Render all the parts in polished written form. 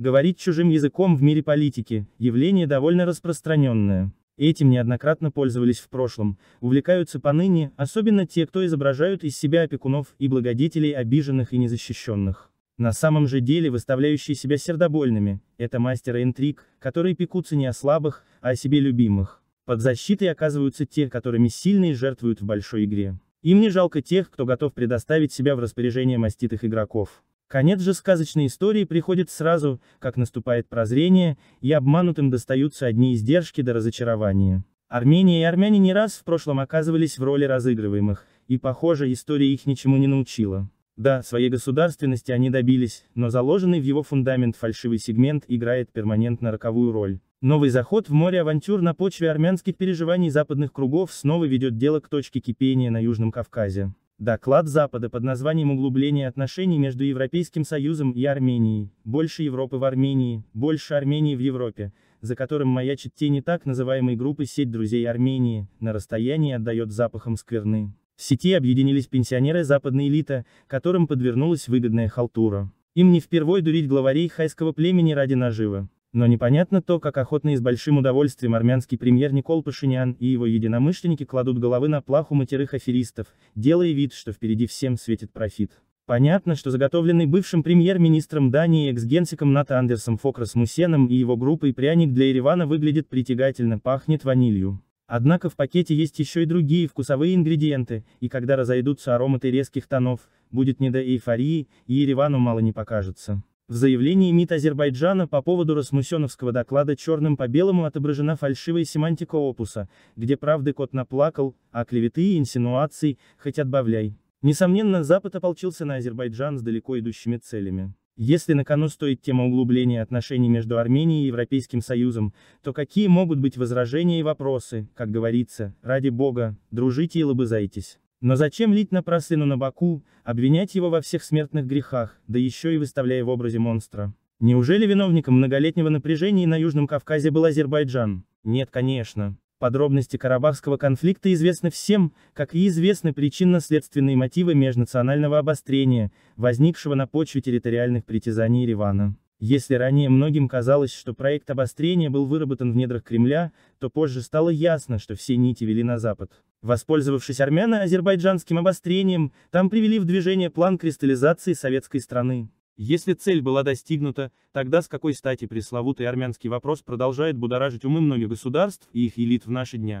Говорить чужим языком в мире политики – явление довольно распространенное. Этим неоднократно пользовались в прошлом, увлекаются поныне, особенно те, кто изображают из себя опекунов и благодетелей обиженных и незащищенных. На самом же деле выставляющие себя сердобольными – это мастеры интриг, которые пекутся не о слабых, а о себе любимых. Под защитой оказываются те, которыми сильные жертвуют в большой игре. Им не жалко тех, кто готов предоставить себя в распоряжение маститых игроков. Конец же сказочной истории приходит сразу, как наступает прозрение, и обманутым достаются одни издержки до разочарования. Армения и армяне не раз в прошлом оказывались в роли разыгрываемых, и, похоже, история их ничему не научила. Да, своей государственности они добились, но заложенный в его фундамент фальшивый сегмент играет перманентно роковую роль. Новый заход в море авантюр на почве армянских переживаний западных кругов снова ведет дело к точке кипения на Южном Кавказе. Доклад Запада под названием «Углубление отношений между Европейским Союзом и Арменией. Больше Европы в Армении, больше Армении в Европе», за которым маячит тени так называемой группы «Сеть друзей Армении», на расстоянии отдает запахом скверны. В сети объединились пенсионеры западной элиты, которым подвернулась выгодная халтура. Им не впервой дурить главарей хайского племени ради наживы. Но непонятно то, как охотно и с большим удовольствием армянский премьер Никол Пашинян и его единомышленники кладут головы на плаху матерых аферистов, делая вид, что впереди всем светит профит. Понятно, что заготовленный бывшим премьер-министром Дании и экс-генсеком НАТО Андерсом Фог Расмуссеном и его группой пряник для Еревана выглядит притягательно, пахнет ванилью. Однако в пакете есть еще и другие вкусовые ингредиенты, и когда разойдутся ароматы резких тонов, будет не до эйфории, и Еревану мало не покажется. В заявлении МИД Азербайджана по поводу Расмуссеновского доклада черным по белому отображена фальшивая семантика опуса, где правды кот наплакал, а клеветы и инсинуации хоть отбавляй. Несомненно, Запад ополчился на Азербайджан с далеко идущими целями. Если на кону стоит тема углубления отношений между Арменией и Европейским Союзом, то какие могут быть возражения и вопросы, как говорится, ради бога, дружите и лобызайтесь. Но зачем лить напраслину на Баку, обвинять его во всех смертных грехах, да еще и выставляя в образе монстра? Неужели виновником многолетнего напряжения на Южном Кавказе был Азербайджан? Нет, конечно. Подробности Карабахского конфликта известны всем, как и известны причинно-следственные мотивы межнационального обострения, возникшего на почве территориальных притязаний Еревана. Если ранее многим казалось, что проект обострения был выработан в недрах Кремля, то позже стало ясно, что все нити вели на Запад. Воспользовавшись армяно-азербайджанским обострением, там привели в движение план кристаллизации советской страны. Если цель была достигнута, тогда с какой стати пресловутый армянский вопрос продолжает будоражить умы многих государств и их элит в наши дни?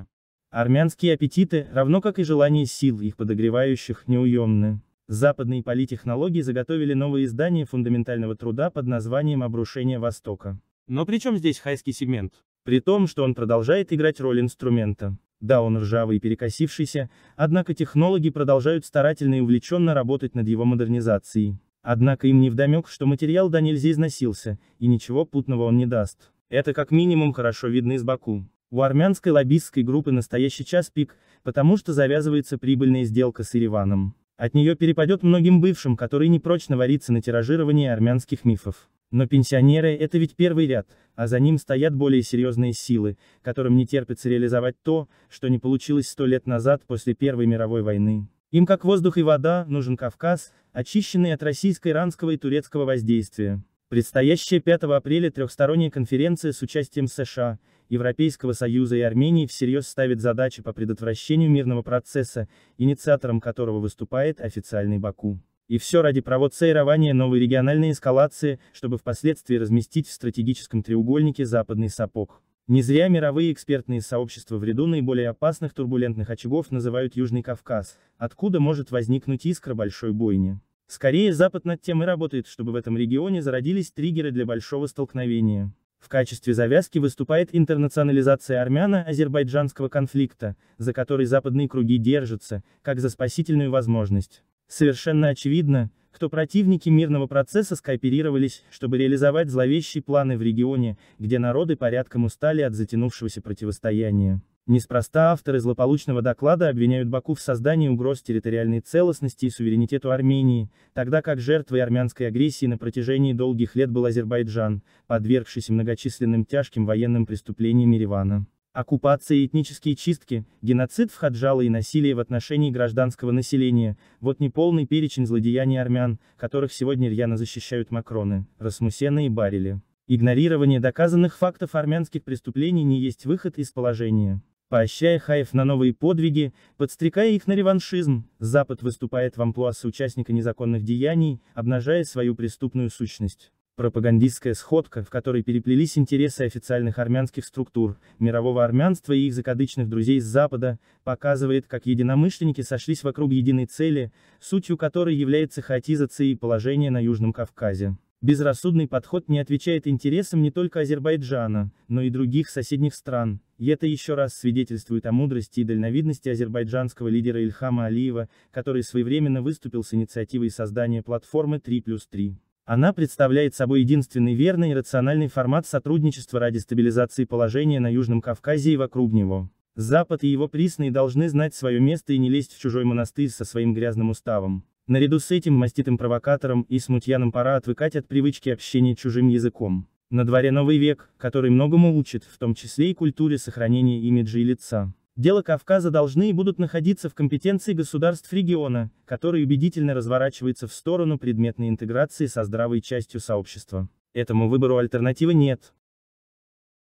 Армянские аппетиты, равно как и желание сил их подогревающих, неуемны. Западные политтехнологии заготовили новое издание фундаментального труда под названием «Обрушение Востока». Но при чем здесь хайский сегмент? При том, что он продолжает играть роль инструмента. Да, он ржавый и перекосившийся, однако технологи продолжают старательно и увлеченно работать над его модернизацией. Однако им невдомек, что материал донельзя износился, и ничего путного он не даст. Это как минимум хорошо видно из Баку. У армянской лоббистской группы настоящий час пик, потому что завязывается прибыльная сделка с Ереваном. От нее перепадет многим бывшим, которые непрочно варятся на тиражировании армянских мифов. Но пенсионеры – это ведь первый ряд, а за ним стоят более серьезные силы, которым не терпится реализовать то, что не получилось 100 лет назад после Первой мировой войны. Им как воздух и вода нужен Кавказ, очищенный от российско-иранского и турецкого воздействия. Предстоящая 5 апреля трехсторонняя конференция с участием США, Европейского Союза и Армении всерьез ставит задачи по предотвращению мирного процесса, инициатором которого выступает официальный Баку. И все ради провоцирования новой региональной эскалации, чтобы впоследствии разместить в стратегическом треугольнике западный сапог. Не зря мировые экспертные сообщества в ряду наиболее опасных турбулентных очагов называют Южный Кавказ, откуда может возникнуть искра большой бойни. Скорее Запад над тем и работает, чтобы в этом регионе зародились триггеры для большого столкновения. В качестве завязки выступает интернационализация армяно-азербайджанского конфликта, за который западные круги держатся, как за спасительную возможность. Совершенно очевидно, кто противники мирного процесса скооперировались, чтобы реализовать зловещие планы в регионе, где народы порядком устали от затянувшегося противостояния. Неспроста авторы злополучного доклада обвиняют Баку в создании угроз территориальной целостности и суверенитету Армении, тогда как жертвой армянской агрессии на протяжении долгих лет был Азербайджан, подвергшийся многочисленным тяжким военным преступлениям Еревана. Оккупация и этнические чистки, геноцид в Ходжалы и насилие в отношении гражданского населения – вот неполный перечень злодеяний армян, которых сегодня рьяно защищают Макроны, Расмуссены и Барили. Игнорирование доказанных фактов армянских преступлений не есть выход из положения. Поощряя хаев на новые подвиги, подстрекая их на реваншизм, Запад выступает в амплуа соучастника незаконных деяний, обнажая свою преступную сущность. Пропагандистская сходка, в которой переплелись интересы официальных армянских структур, мирового армянства и их закадычных друзей с Запада, показывает, как единомышленники сошлись вокруг единой цели, сутью которой является хаотизация положения на Южном Кавказе. Безрассудный подход не отвечает интересам не только Азербайджана, но и других соседних стран, и это еще раз свидетельствует о мудрости и дальновидности азербайджанского лидера Ильхама Алиева, который своевременно выступил с инициативой создания платформы «3+3». Она представляет собой единственный верный и рациональный формат сотрудничества ради стабилизации положения на Южном Кавказе и вокруг него. Запад и его присные должны знать свое место и не лезть в чужой монастырь со своим грязным уставом. Наряду с этим маститым провокатором и смутьяном пора отвыкать от привычки общения чужим языком. На дворе новый век, который многому учит, в том числе и культуре сохранения имиджа и лица. Дела Кавказа должны и будут находиться в компетенции государств региона, который убедительно разворачивается в сторону предметной интеграции со здравой частью сообщества. Этому выбору альтернативы нет.